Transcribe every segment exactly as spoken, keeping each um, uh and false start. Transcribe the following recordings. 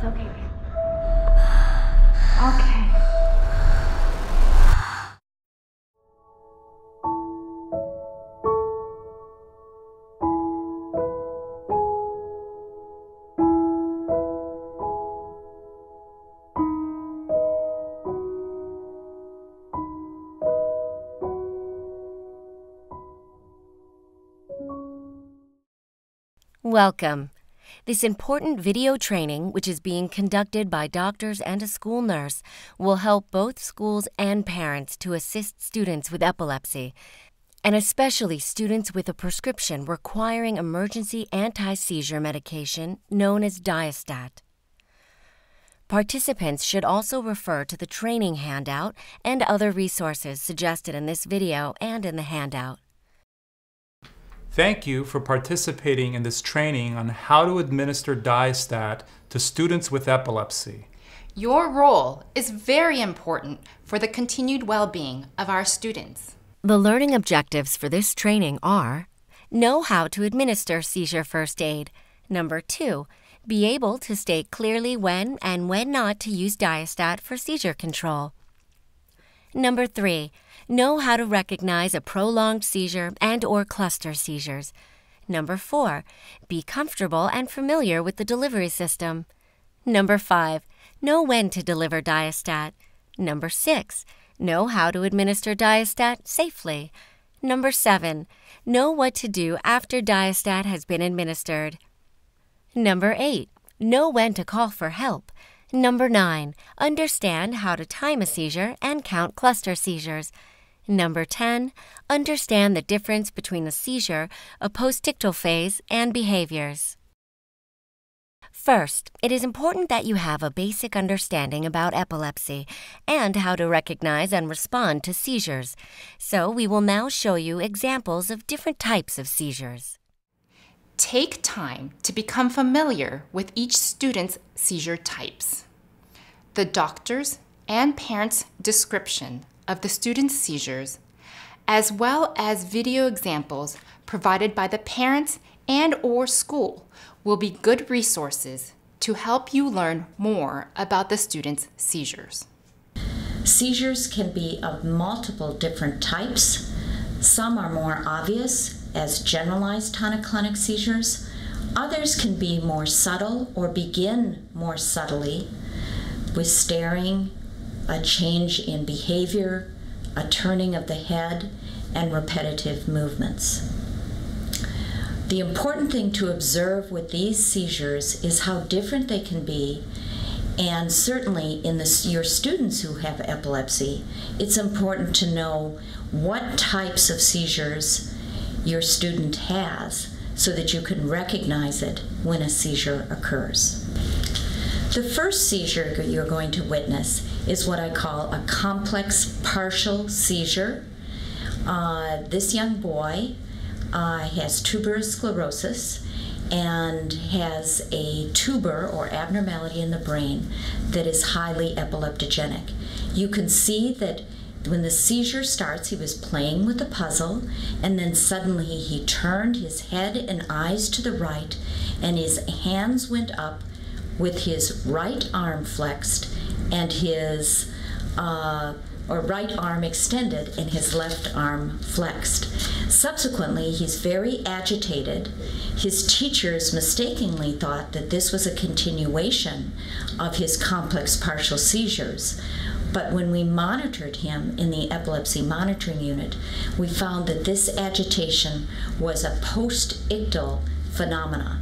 It's okay. Okay. Welcome. This important video training, which is being conducted by doctors and a school nurse, will help both schools and parents to assist students with epilepsy, and especially students with a prescription requiring emergency anti-seizure medication known as Diastat. Participants should also refer to the training handout and other resources suggested in this video and in the handout. Thank you for participating in this training on how to administer Diastat to students with epilepsy. Your role is very important for the continued well-being of our students. The learning objectives for this training are: know how to administer seizure first aid. Number two, be able to state clearly when and when not to use Diastat for seizure control. Number three, know how to recognize a prolonged seizure and or cluster seizures. Number four, be comfortable and familiar with the delivery system. Number five, know when to deliver Diastat. Number six, know how to administer Diastat safely. Number seven, know what to do after Diastat has been administered. Number eight, know when to call for help. Number nine, understand how to time a seizure and count cluster seizures. Number ten, understand the difference between a seizure, a postictal phase, and behaviors. First, it is important that you have a basic understanding about epilepsy and how to recognize and respond to seizures. So we will now show you examples of different types of seizures. Take time to become familiar with each student's seizure types, the doctor's and parents' description of the student's seizures, as well as video examples provided by the parents and or school will be good resources to help you learn more about the student's seizures. Seizures can be of multiple different types. Some are more obvious, as generalized tonic-clonic seizures. Others can be more subtle or begin more subtly with staring, a change in behavior, a turning of the head, and repetitive movements. The important thing to observe with these seizures is how different they can be, and certainly in the, your students who have epilepsy, it's important to know what types of seizures your student has so that you can recognize it when a seizure occurs. The first seizure you're going to witness is what I call a complex partial seizure. Uh, this young boy uh, has tuberous sclerosis and has a tuber or abnormality in the brain that is highly epileptogenic. You can see that when the seizure starts, he was playing with the puzzle, and then suddenly he turned his head and eyes to the right, and his hands went up with his right arm flexed and his, uh, or right arm extended and his left arm flexed. Subsequently, he's very agitated. His teachers mistakenly thought that this was a continuation of his complex partial seizures. But when we monitored him in the epilepsy monitoring unit, we found that this agitation was a postictal phenomena.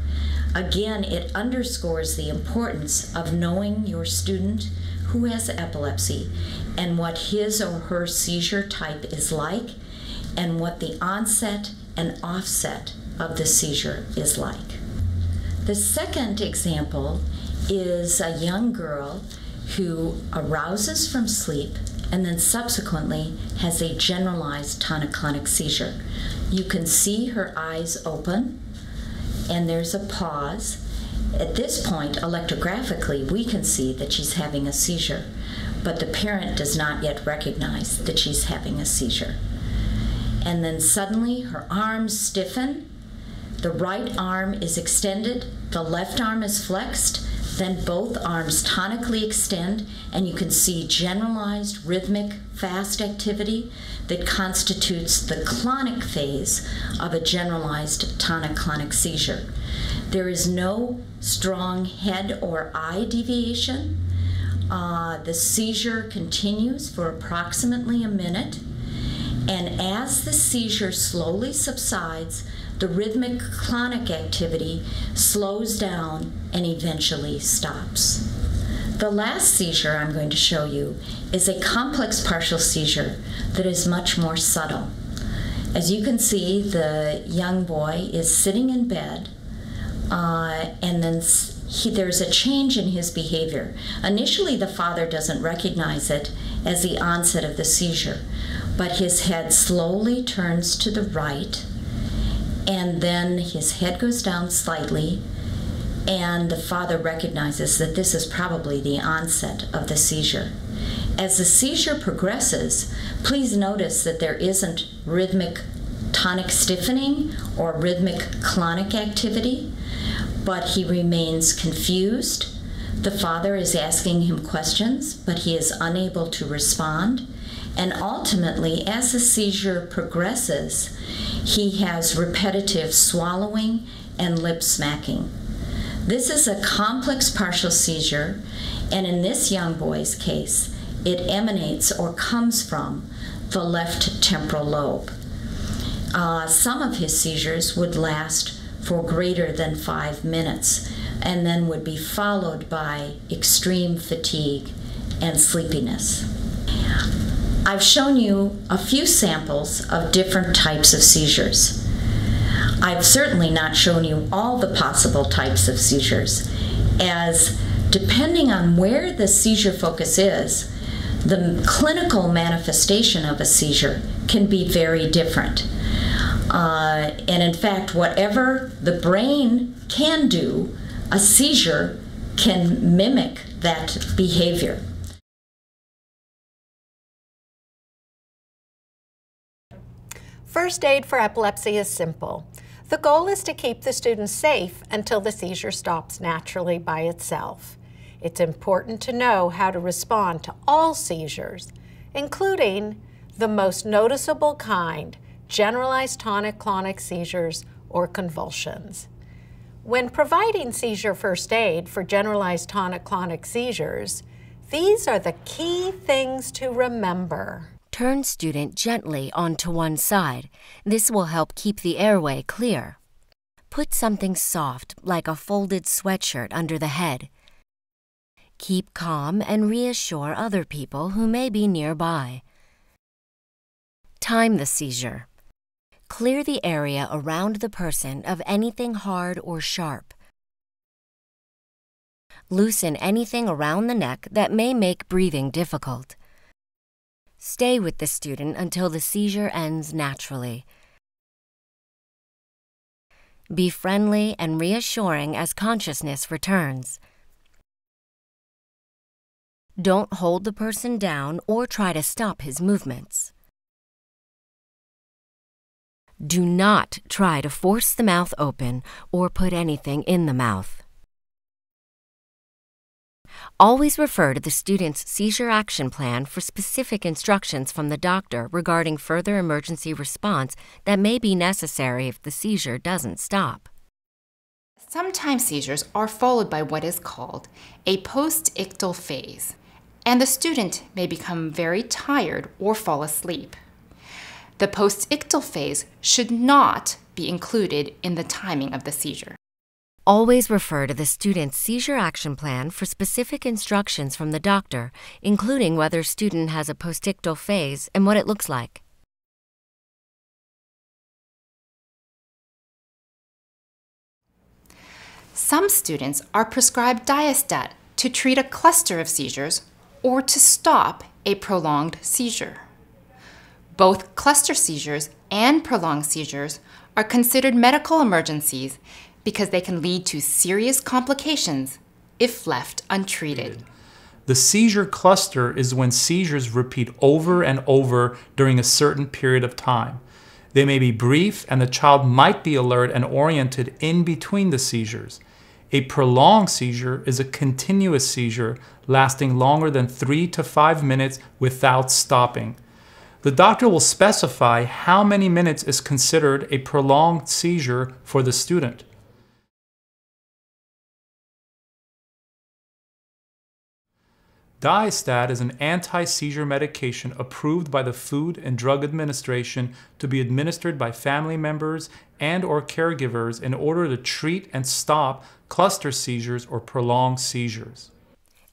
Again, it underscores the importance of knowing your student who has epilepsy and what his or her seizure type is like and what the onset and offset of the seizure is like. The second example is a young girl who arouses from sleep and then subsequently has a generalized tonic-clonic seizure. You can see her eyes open and there's a pause. At this point, electrographically, we can see that she's having a seizure, but the parent does not yet recognize that she's having a seizure. And then suddenly her arms stiffen, the right arm is extended, the left arm is flexed, Then both arms tonically extend, and you can see generalized rhythmic fast activity that constitutes the clonic phase of a generalized tonic-clonic seizure. There is no strong head or eye deviation. Uh, the seizure continues for approximately a minute, and as the seizure slowly subsides, the rhythmic clonic activity slows down and eventually stops. The last seizure I'm going to show you is a complex partial seizure that is much more subtle. As you can see, the young boy is sitting in bed, uh, and then he, there's a change in his behavior. Initially, the father doesn't recognize it as the onset of the seizure, but his head slowly turns to the right, and then his head goes down slightly, and the father recognizes that this is probably the onset of the seizure. As the seizure progresses, please notice that there isn't rhythmic tonic stiffening or rhythmic clonic activity, but he remains confused. The father is asking him questions, but he is unable to respond. And ultimately, as the seizure progresses, he has repetitive swallowing and lip smacking. This is a complex partial seizure, and in this young boy's case, it emanates or comes from the left temporal lobe. Uh, some of his seizures would last for greater than five minutes, and then would be followed by extreme fatigue and sleepiness. I've shown you a few samples of different types of seizures. I've certainly not shown you all the possible types of seizures, as depending on where the seizure focus is, the clinical manifestation of a seizure can be very different. Uh, and in fact, whatever the brain can do, a seizure can mimic that behavior. First aid for epilepsy is simple. The goal is to keep the student safe until the seizure stops naturally by itself. It's important to know how to respond to all seizures, including the most noticeable kind, generalized tonic-clonic seizures or convulsions. When providing seizure first aid for generalized tonic-clonic seizures, these are the key things to remember. Turn student gently onto one side. This will help keep the airway clear. Put something soft, like a folded sweatshirt, under the head. Keep calm and reassure other people who may be nearby. Time the seizure. Clear the area around the person of anything hard or sharp. Loosen anything around the neck that may make breathing difficult. Stay with the student until the seizure ends naturally. Be friendly and reassuring as consciousness returns. Don't hold the person down or try to stop his movements. Do not try to force the mouth open or put anything in the mouth. Always refer to the student's seizure action plan for specific instructions from the doctor regarding further emergency response that may be necessary if the seizure doesn't stop. Sometimes seizures are followed by what is called a postictal phase, and the student may become very tired or fall asleep. The postictal phase should not be included in the timing of the seizure. Always refer to the student's seizure action plan for specific instructions from the doctor, including whether student has a postictal phase and what it looks like. Some students are prescribed Diastat to treat a cluster of seizures or to stop a prolonged seizure. Both cluster seizures and prolonged seizures are considered medical emergencies because they can lead to serious complications if left untreated. The seizure cluster is when seizures repeat over and over during a certain period of time. They may be brief, and the child might be alert and oriented in between the seizures. A prolonged seizure is a continuous seizure lasting longer than three to five minutes without stopping. The doctor will specify how many minutes is considered a prolonged seizure for the student. Diastat is an anti-seizure medication approved by the Food and Drug Administration to be administered by family members and or caregivers in order to treat and stop cluster seizures or prolonged seizures.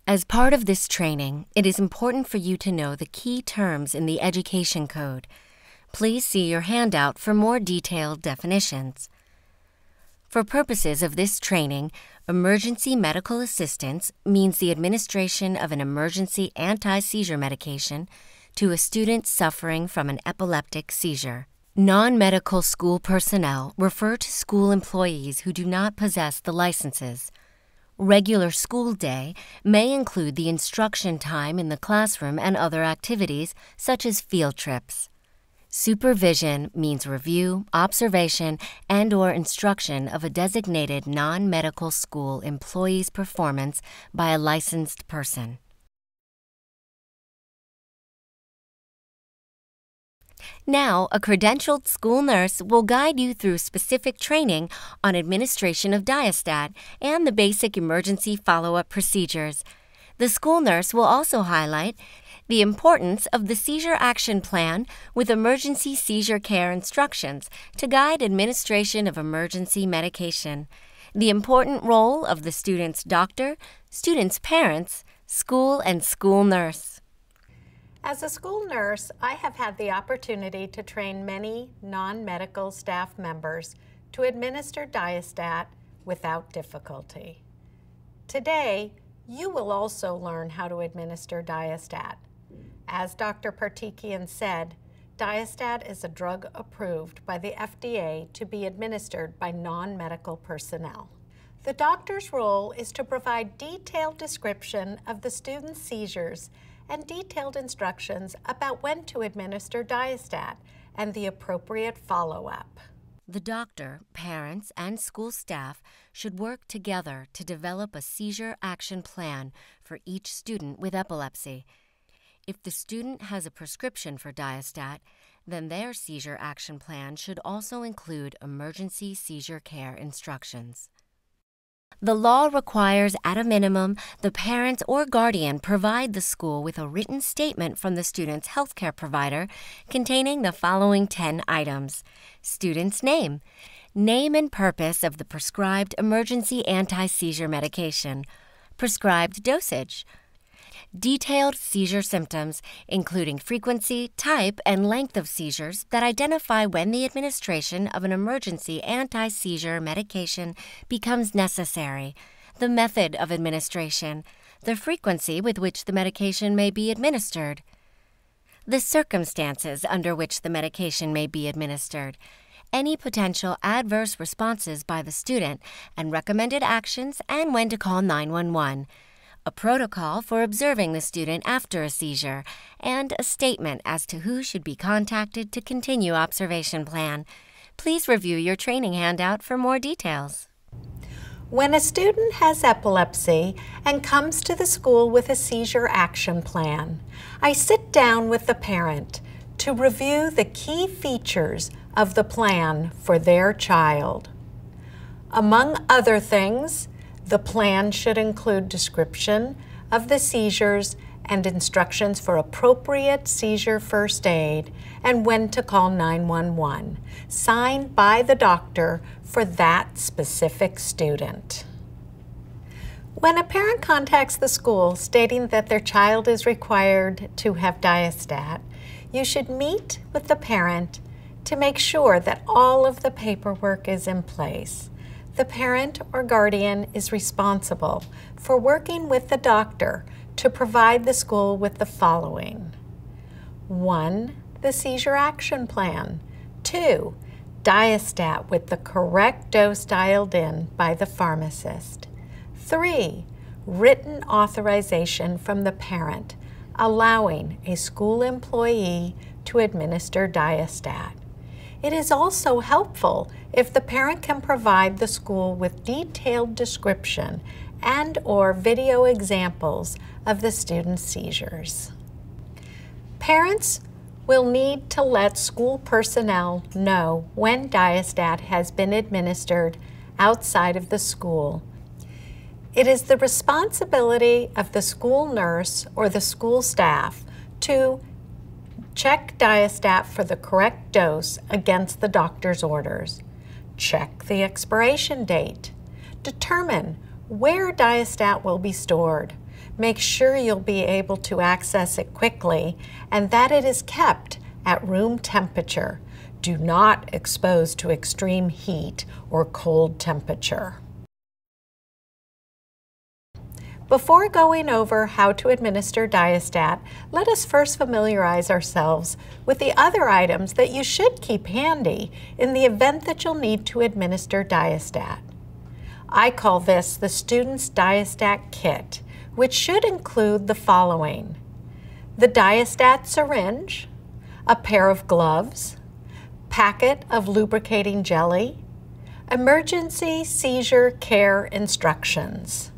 As part of this training, it is important for you to know the key terms in the education code. Please see your handout for more detailed definitions. For purposes of this training, emergency medical assistance means the administration of an emergency anti-seizure medication to a student suffering from an epileptic seizure. Non-medical school personnel refer to school employees who do not possess the licenses. Regular school day may include the instruction time in the classroom and other activities, such as field trips. Supervision means review, observation, and or instruction of a designated non-medical school employee's performance by a licensed person. Now, a credentialed school nurse will guide you through specific training on administration of Diastat and the basic emergency follow-up procedures. The school nurse will also highlight the importance of the seizure action plan with emergency seizure care instructions to guide administration of emergency medication, the important role of the student's doctor, student's parents, school and school nurse. As a school nurse, I have had the opportunity to train many non-medical staff members to administer Diastat without difficulty. Today, you will also learn how to administer Diastat. As Doctor Partikian said, Diastat is a drug approved by the F D A to be administered by non-medical personnel. The doctor's role is to provide detailed description of the student's seizures and detailed instructions about when to administer Diastat and the appropriate follow-up. The doctor, parents, and school staff should work together to develop a seizure action plan for each student with epilepsy. If the student has a prescription for Diastat, then their seizure action plan should also include emergency seizure care instructions. The law requires, at a minimum, the parents or guardian provide the school with a written statement from the student's healthcare provider containing the following ten items. Student's name, name and purpose of the prescribed emergency anti-seizure medication, prescribed dosage, detailed seizure symptoms, including frequency, type, and length of seizures that identify when the administration of an emergency anti-seizure medication becomes necessary, the method of administration, the frequency with which the medication may be administered, the circumstances under which the medication may be administered, any potential adverse responses by the student, and recommended actions and when to call nine one one. A protocol for observing the student after a seizure, and a statement as to who should be contacted to continue observation plan. Please review your training handout for more details. When a student has epilepsy and comes to the school with a seizure action plan, I sit down with the parent to review the key features of the plan for their child. Among other things, the plan should include description of the seizures and instructions for appropriate seizure first aid and when to call nine one one, signed by the doctor for that specific student. When a parent contacts the school stating that their child is required to have Diastat, you should meet with the parent to make sure that all of the paperwork is in place. The parent or guardian is responsible for working with the doctor to provide the school with the following. One, the seizure action plan. Two, Diastat with the correct dose dialed in by the pharmacist. Three, written authorization from the parent allowing a school employee to administer Diastat. It is also helpful if the parent can provide the school with detailed description and or video examples of the student's seizures. Parents will need to let school personnel know when Diastat has been administered outside of the school. It is the responsibility of the school nurse or the school staff to check Diastat for the correct dose against the doctor's orders, check the expiration date, determine where Diastat will be stored, make sure you'll be able to access it quickly, and that it is kept at room temperature. Do not expose to extreme heat or cold temperature. Before going over how to administer Diastat, let us first familiarize ourselves with the other items that you should keep handy in the event that you'll need to administer Diastat. I call this the student's Diastat kit, which should include the following: the Diastat syringe, a pair of gloves, packet of lubricating jelly, emergency seizure care instructions.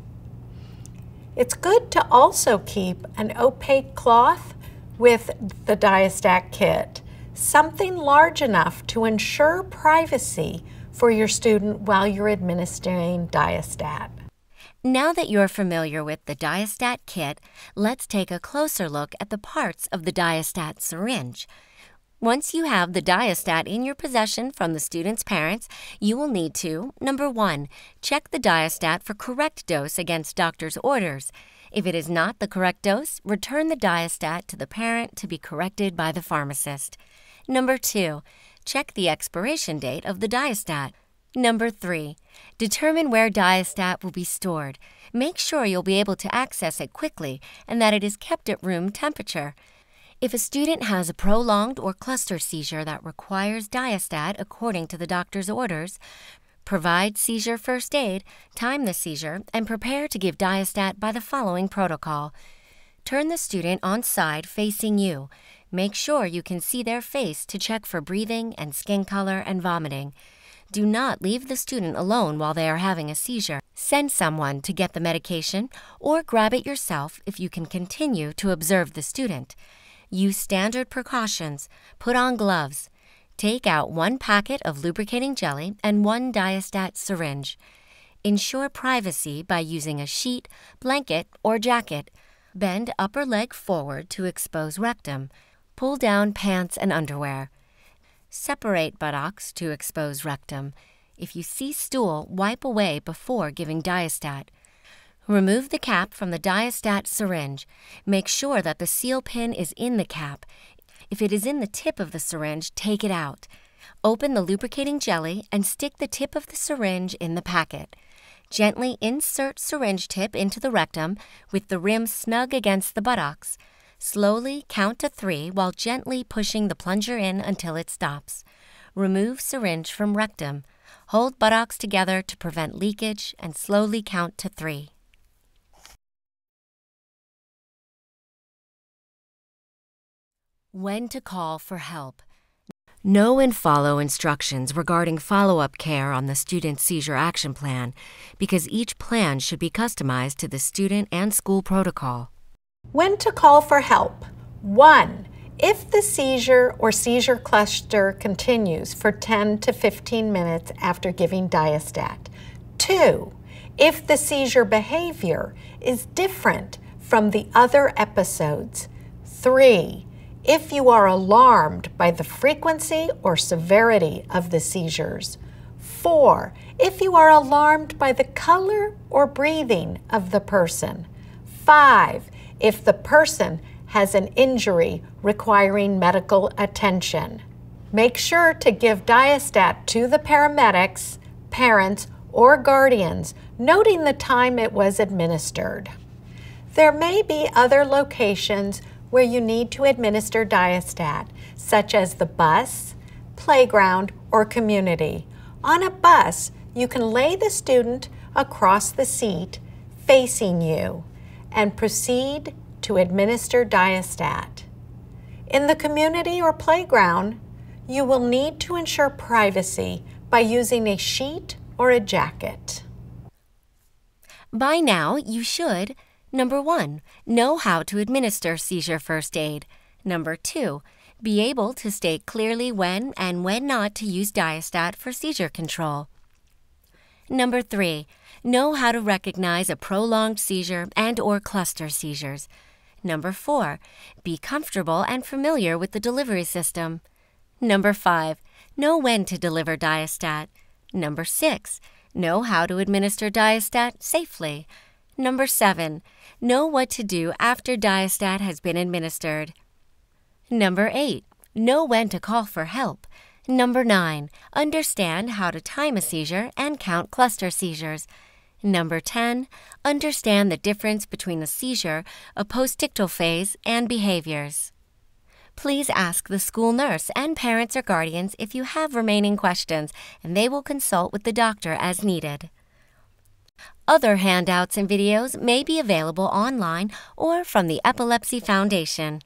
It's good to also keep an opaque cloth with the Diastat kit, something large enough to ensure privacy for your student while you're administering Diastat. Now that you're familiar with the Diastat kit, let's take a closer look at the parts of the Diastat syringe. Once you have the Diastat in your possession from the student's parents, you will need to, number one, check the Diastat for correct dose against doctor's orders. If it is not the correct dose, return the Diastat to the parent to be corrected by the pharmacist. Number two, check the expiration date of the Diastat. Number three, determine where Diastat will be stored. Make sure you'll be able to access it quickly and that it is kept at room temperature. If a student has a prolonged or cluster seizure that requires Diastat according to the doctor's orders, provide seizure first aid, time the seizure, and prepare to give Diastat by the following protocol. Turn the student on side facing you. Make sure you can see their face to check for breathing and skin color and vomiting. Do not leave the student alone while they are having a seizure. Send someone to get the medication or grab it yourself if you can continue to observe the student. Use standard precautions, put on gloves, take out one packet of lubricating jelly and one Diastat syringe. Ensure privacy by using a sheet, blanket, or jacket. Bend upper leg forward to expose rectum. Pull down pants and underwear. Separate buttocks to expose rectum. If you see stool, wipe away before giving Diastat. Remove the cap from the Diastat syringe. Make sure that the seal pin is in the cap. If it is in the tip of the syringe, take it out. Open the lubricating jelly and stick the tip of the syringe in the packet. Gently insert syringe tip into the rectum with the rim snug against the buttocks. Slowly count to three while gently pushing the plunger in until it stops. Remove syringe from rectum. Hold buttocks together to prevent leakage and slowly count to three. When to call for help. Know and follow instructions regarding follow-up care on the student's seizure action plan, because each plan should be customized to the student and school protocol. When to call for help. One, if the seizure or seizure cluster continues for ten to fifteen minutes after giving Diastat. Two, if the seizure behavior is different from the other episodes. Three, if you are alarmed by the frequency or severity of the seizures. Four, if you are alarmed by the color or breathing of the person. Five, if the person has an injury requiring medical attention. Make sure to give Diastat to the paramedics, parents, or guardians, noting the time it was administered. There may be other locations where you need to administer Diastat, such as the bus, playground, or community. On a bus, you can lay the student across the seat facing you and proceed to administer Diastat. In the community or playground, You will need to ensure privacy by using a sheet or a jacket. By now, you should, number one, know how to administer seizure first aid. Number two, be able to state clearly when and when not to use Diastat for seizure control. Number three, know how to recognize a prolonged seizure and or cluster seizures. Number four, be comfortable and familiar with the delivery system. Number five, know when to deliver Diastat. Number six, know how to administer Diastat safely. Number seven, know what to do after Diastat has been administered. Number eight, know when to call for help. Number nine, understand how to time a seizure and count cluster seizures. Number ten, understand the difference between a seizure, a postictal phase, and behaviors. Please ask the school nurse and parents or guardians if you have remaining questions, and they will consult with the doctor as needed. Other handouts and videos may be available online or from the Epilepsy Foundation.